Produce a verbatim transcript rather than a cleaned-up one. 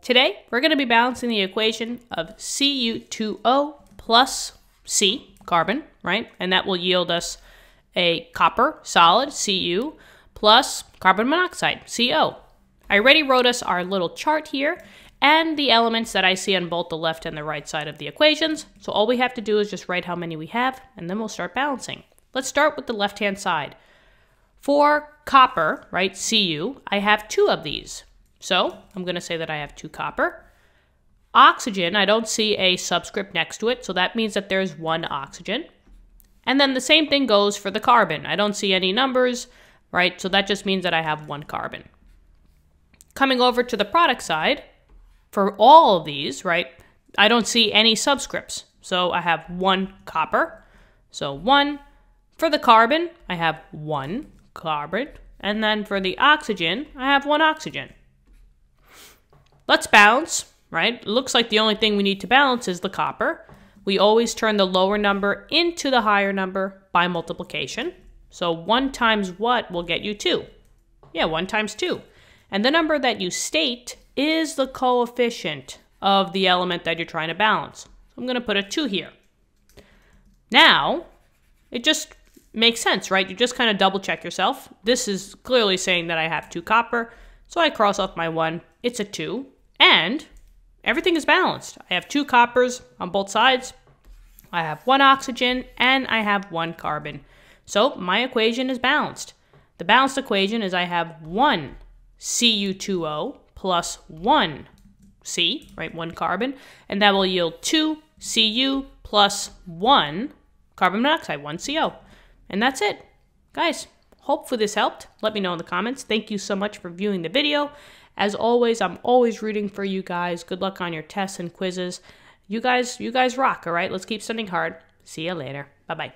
Today, we're going to be balancing the equation of C U two O plus C, carbon, right? And that will yield us a copper solid, C U, plus carbon monoxide, C O. I already wrote us our little chart here and the elements that I see on both the left and the right side of the equations. So all we have to do is just write how many we have, and then we'll start balancing. Let's start with the left-hand side. For copper, right, C U, I have two of these. So I'm going to say that I have two copper. Oxygen, I don't see a subscript next to it, so that means that there's one oxygen. And then the same thing goes for the carbon. I don't see any numbers, right? So that just means that I have one carbon. Coming over to the product side, for all of these, right, I don't see any subscripts. So I have one copper. So one. For the carbon, I have one carbon. And then for the oxygen, I have one oxygen. Let's balance, right? It looks like the only thing we need to balance is the copper. We always turn the lower number into the higher number by multiplication. So one times what will get you two? Yeah, one times two. And the number that you state is the coefficient of the element that you're trying to balance. So I'm going to put a two here. Now, it just makes sense, right? You just kind of double check yourself. This is clearly saying that I have two copper. So I cross off my one. It's a two. And everything is balanced. I have two coppers on both sides. I have one oxygen and I have one carbon. So my equation is balanced. The balanced equation is I have one C U two O plus one C, right, one carbon, and that will yield two C U plus one carbon monoxide, one C O. And that's it. Guys, hopefully this helped. Let me know in the comments. Thank you so much for viewing the video. As always, I'm always rooting for you guys. Good luck on your tests and quizzes. You guys, you guys rock, all right? Let's keep studying hard. See you later. Bye-bye.